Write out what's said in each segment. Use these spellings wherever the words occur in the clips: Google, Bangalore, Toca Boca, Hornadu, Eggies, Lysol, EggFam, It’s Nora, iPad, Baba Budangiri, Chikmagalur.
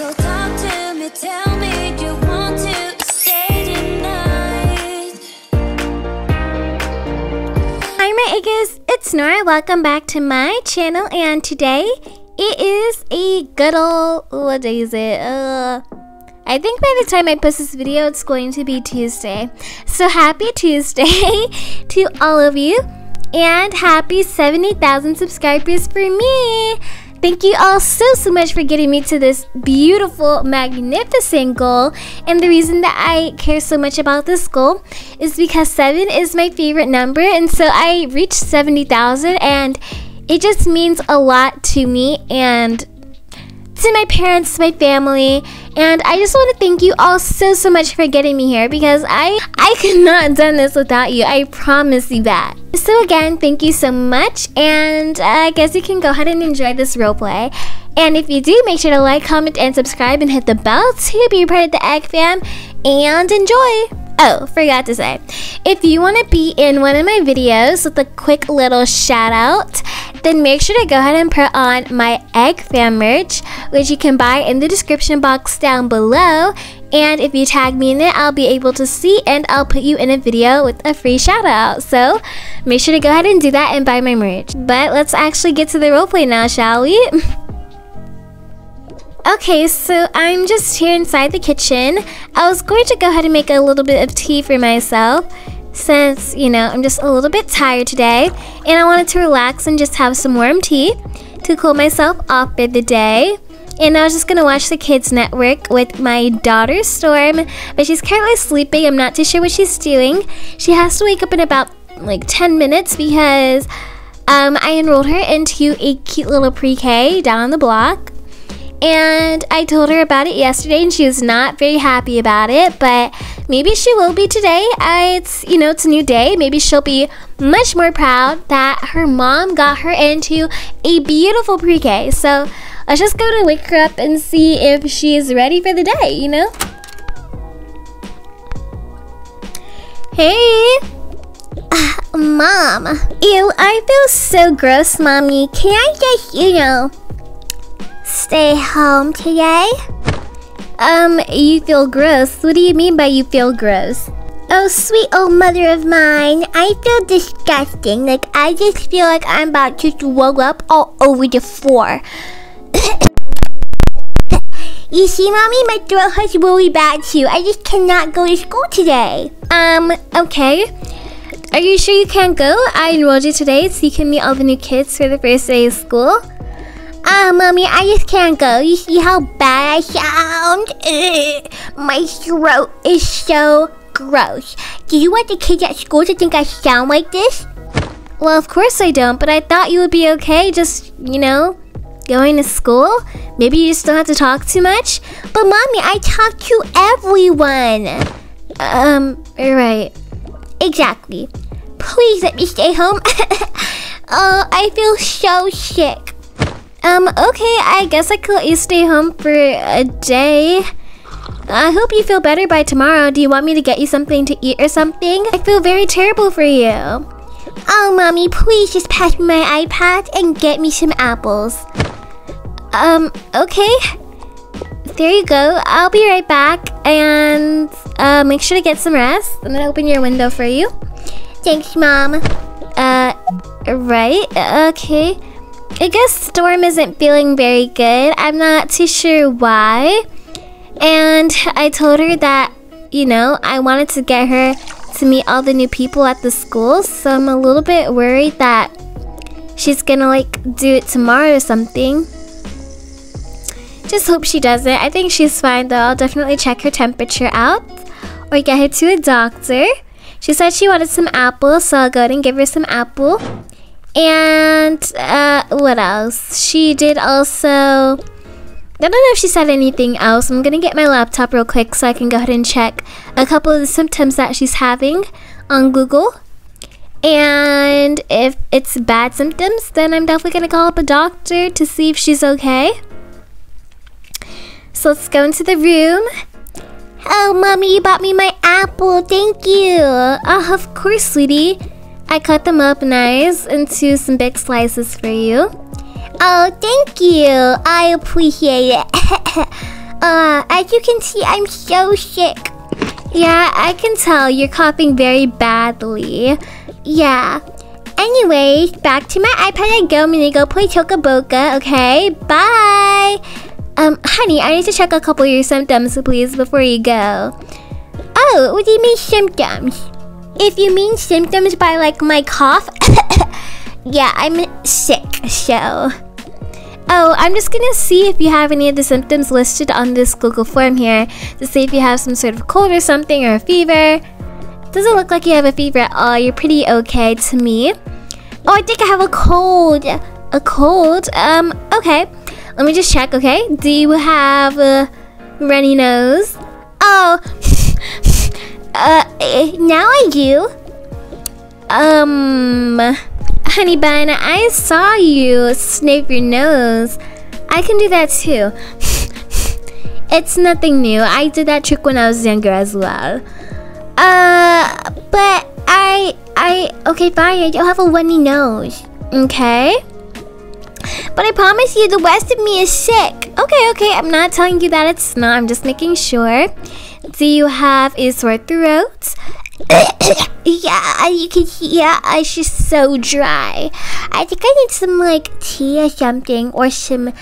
So talk to me, tell me you want to stay tonight. Hi my Eggies, it's Nora. Welcome back to my channel, and today it is a good old, what day is it? I think by the time I post this video, it's going to be Tuesday. So happy Tuesday to all of you, and happy 70,000 subscribers for me. Thank you all so much for getting me to this beautiful, magnificent goal. And the reason that I care so much about this goal is because 7 is my favorite number, and so I reached 70,000, and it just means a lot to me and to my parents, my family, and I just want to thank you all so much for getting me here, because I could not have done this without you. I promise you that. So again, thank you so much, and I guess you can go ahead and enjoy this roleplay. And if you do, make sure to like, comment, and subscribe, and hit the bell to be part of the EggFam, and enjoy! Oh, forgot to say, if you want to be in one of my videos with a quick little shout out, then make sure to go ahead and put on my EggFam merch, which you can buy in the description box down below. And if you tag me in it, I'll be able to see, and I'll put you in a video with a free shout out. So make sure to go ahead and do that and buy my merch. But let's actually get to the roleplay now, shall we? Okay, so I'm just here inside the kitchen. I was going to go ahead and make a little bit of tea for myself, since, you know, I'm just a little bit tired today, and I wanted to relax and just have some warm tea to cool myself off for the day. And I was just gonna watch the kids network with my daughter Storm, but she's currently sleeping. I'm not too sure what she's doing. She has to wake up in about like 10 minutes because I enrolled her into a cute little pre-K down on the block, and I told her about it yesterday, and she was not very happy about it, but maybe she will be today. It's, you know, it's a new day. Maybe she'll be much more proud that her mom got her into a beautiful pre-K. So let's just go to wake her up and see if she is ready for the day, you know? Hey! Mom! Ew, I feel so gross, Mommy. Can I just, you know, stay home today? You feel gross? What do you mean by you feel gross? Oh, sweet old mother of mine, I feel disgusting. Like, I just feel like I'm about to roll up all over the floor. You see, Mommy, my throat hurts really bad too. I just cannot go to school today. Okay. Are you sure you can't go? I enrolled you today so you can meet all the new kids for the first day of school. Mommy, I just can't go. You see how bad I sound? Ugh, my throat is so gross. Do you want the kids at school to think I sound like this? Well, of course I don't, but I thought you would be okay just, you know, going to school. Maybe you just don't have to talk too much. But Mommy, I talk to everyone. Right. Exactly. Please let me stay home. Oh, I feel so sick. Okay, I guess I could let you stay home for a day. I hope you feel better by tomorrow. Do you want me to get you something to eat or something? I feel very terrible for you. Oh, Mommy, please just pass me my iPad and get me some apples. Okay. There you go. I'll be right back, and make sure to get some rest. I'm gonna open your window for you. Thanks, Mom. Right, okay. I guess Storm isn't feeling very good. I'm not too sure why. And I told her that, you know, I wanted to get her to meet all the new people at the school. So I'm a little bit worried that she's gonna like do it tomorrow or something. Just hope she doesn't. I think she's fine though. I'll definitely check her temperature out or get her to a doctor. She said she wanted some apples, so I'll go ahead and give her some apple. And what else? She did also, I don't know if she said anything else. I'm gonna get my laptop real quick so I can go ahead and check a couple of the symptoms that she's having on Google. And if it's bad symptoms, then I'm definitely gonna call up a doctor to see if she's okay. So let's go into the room. Oh, Mommy, you bought me my apple. Thank you. Oh, of course, sweetie. I cut them up nice into some big slices for you. Oh, thank you. I appreciate it. As you can see, I'm so sick. Yeah, I can tell you're coughing very badly. Yeah. Anyways, back to my iPad I go. I'm gonna go play Toca Boca, okay? Bye! Honey, I need to check a couple of your symptoms, please, before you go. Oh, what do you mean symptoms? If you mean symptoms by, like, my cough... yeah, I'm sick, so... Oh, I'm just gonna see if you have any of the symptoms listed on this Google form here to see if you have some sort of cold or something or a fever. Doesn't look like you have a fever at all. You're pretty okay to me. Oh, I think I have a cold. A cold? Okay. Let me just check, okay? Do you have a runny nose? Oh, now I do. Honey bun, I saw you sniff your nose. I can do that too. It's nothing new. I did that trick when I was younger as well. But okay, fine. I don't have a runny nose. Okay? But I promise you, the rest of me is sick. Okay. I'm not telling you that it's not. I'm just making sure. Do you have a sore throat? Yeah, you can see, yeah, it's just so dry. I think I need some, like, tea or something, or some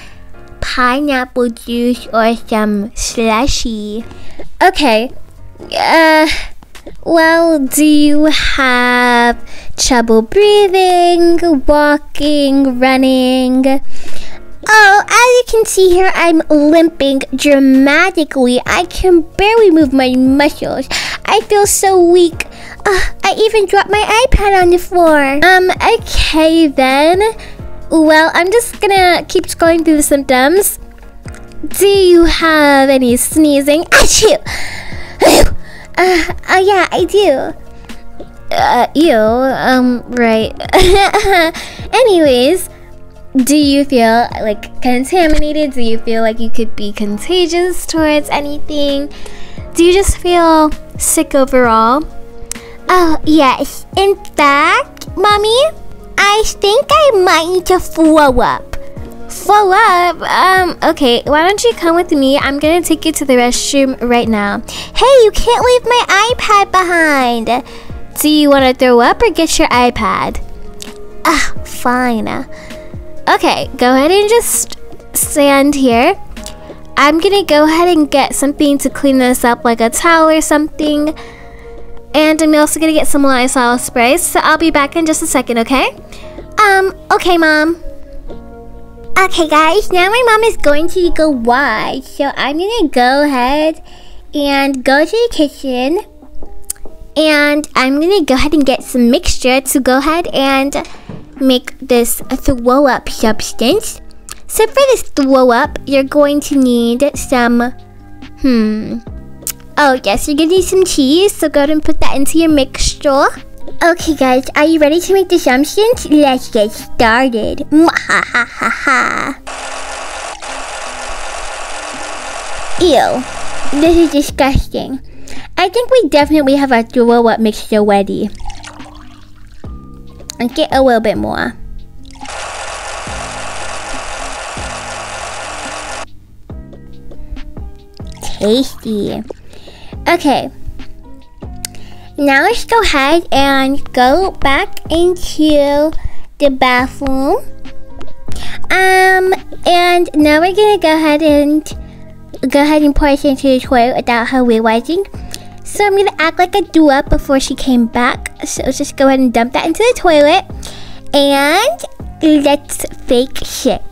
pineapple juice, or some slushy. Okay, well, do you have trouble breathing, walking, running? Oh, as you can see here, I'm limping dramatically. I can barely move my muscles. I feel so weak. I even dropped my iPad on the floor. Okay then. Well, I'm just gonna keep scrolling through the symptoms. Do you have any sneezing? Achoo! Yeah, I do. Ew. Right. Anyways. Do you feel, like, contaminated? Do you feel like you could be contagious towards anything? Do you just feel sick overall? Oh, yes. In fact, Mommy, I think I might need to throw up. Throw up? Okay, why don't you come with me? I'm gonna take you to the restroom right now. Hey, you can't leave my iPad behind. Do you want to throw up or get your iPad? Fine. Okay, go ahead and just stand here. I'm gonna go ahead and get something to clean this up, like a towel or something. And I'm also gonna get some Lysol spray, so I'll be back in just a second, okay? Okay, Mom. Okay, guys, now my mom is going to go wash, so I'm gonna go ahead and go to the kitchen. And I'm gonna go ahead and get some mixture to go ahead and make this throw-up substance. So for this throw-up, you're going to need some... Oh, yes, you're gonna need some cheese, so go ahead and put that into your mixture. Okay, guys, are you ready to make the substance? Let's get started. Ew, this is disgusting. I think we definitely have our throw-up mixture ready. And get a little bit more. Tasty. Okay. Now let's go ahead and go back into the bathroom. And now we're gonna go ahead and pour it into the toilet without her realizing. So I'm gonna act like I threw up before she came back. So let's just go ahead and dump that into the toilet. And let's fake sick.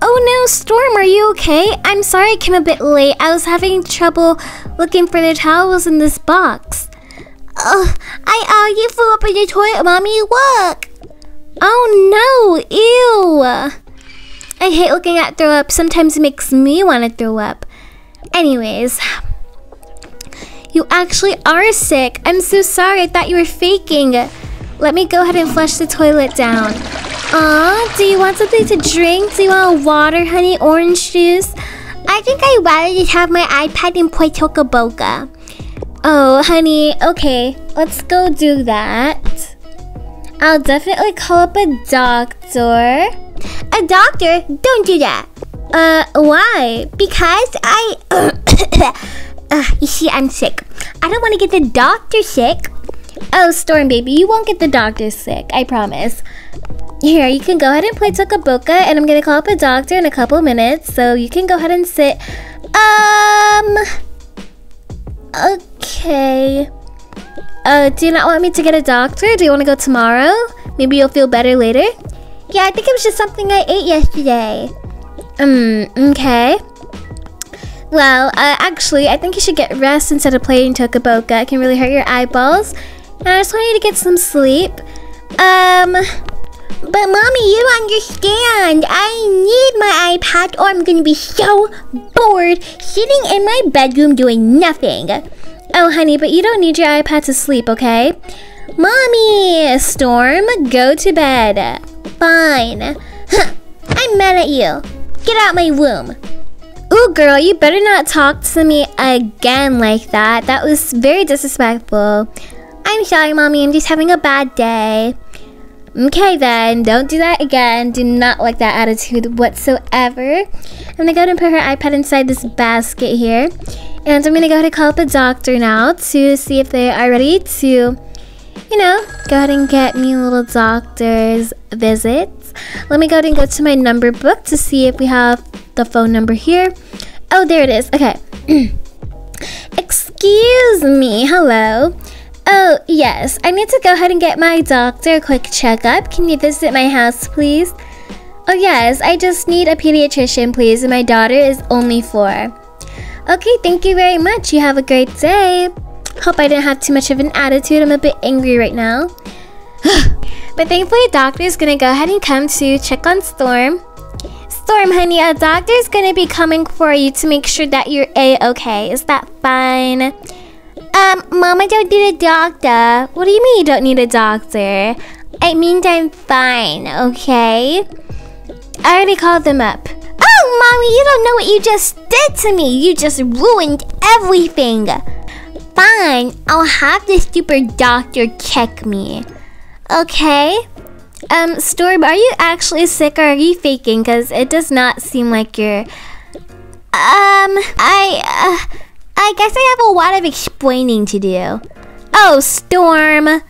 Oh no, Storm, are you okay? I'm sorry I came a bit late. I was having trouble looking for the towels in this box. Oh, you threw up in the toilet, Mommy, look. Oh no, ew. I hate looking at throw up. Sometimes it makes me wanna throw up. Anyways, you actually are sick. I'm so sorry, I thought you were faking. Let me go ahead and flush the toilet down. Aw, do you want something to drink? Do you want water, honey, orange juice? I think I'd rather just have my iPad and play Toca Boca. Oh, honey, okay, let's go do that. I'll definitely call up a doctor. A doctor? Don't do that. Why? Because I... you see, I'm sick. I don't want to get the doctor sick. Oh, Storm Baby, you won't get the doctor sick. I promise. Here, you can go ahead and play Toca Boca, and I'm going to call up a doctor in a couple minutes. So you can go ahead and sit. Okay. Do you not want me to get a doctor? Do you want to go tomorrow? Maybe you'll feel better later? Yeah, I think it was just something I ate yesterday. Okay. Well, actually, I think you should get rest instead of playing Toca Boca. It can really hurt your eyeballs. And I just want you to get some sleep. But Mommy, you don't understand. I need my iPad or I'm gonna be so bored sitting in my bedroom doing nothing. Oh, honey, but you don't need your iPad to sleep, okay? Mommy, Storm, go to bed. Fine. Huh, I'm mad at you. Get out my room. Ooh, girl, you better not talk to me again like that. That was very disrespectful. I'm sorry, Mommy. I'm just having a bad day. Okay, then. Don't do that again. Do not like that attitude whatsoever. I'm gonna go ahead and put her iPad inside this basket here. And I'm gonna go ahead and call up a doctor now to see if they are ready to... You know, go ahead and get me a little doctor's visits. Let me go ahead and go to my number book to see if we have the phone number here. Oh, there it is. Okay. Excuse me. Hello. Oh, yes. I need to go ahead and get my doctor a quick checkup. Can you visit my house, please? Oh, yes. I just need a pediatrician, please. And my daughter is only 4. Okay, thank you very much. You have a great day. Hope I didn't have too much of an attitude. I'm a bit angry right now. But thankfully, a doctor is going to go ahead and come to check on Storm. Storm, honey, a doctor is going to be coming for you to make sure that you're A-okay. Is that fine? Mom, I don't need a doctor. What do you mean you don't need a doctor? I mean, I'm fine, okay? I already called them up. Oh, Mommy, you don't know what you just did to me. You just ruined everything. Fine, I'll have this stupid doctor check me. Okay? Storm, are you actually sick or are you faking? Because it does not seem like you're... I guess I have a lot of explaining to do. Oh, Storm.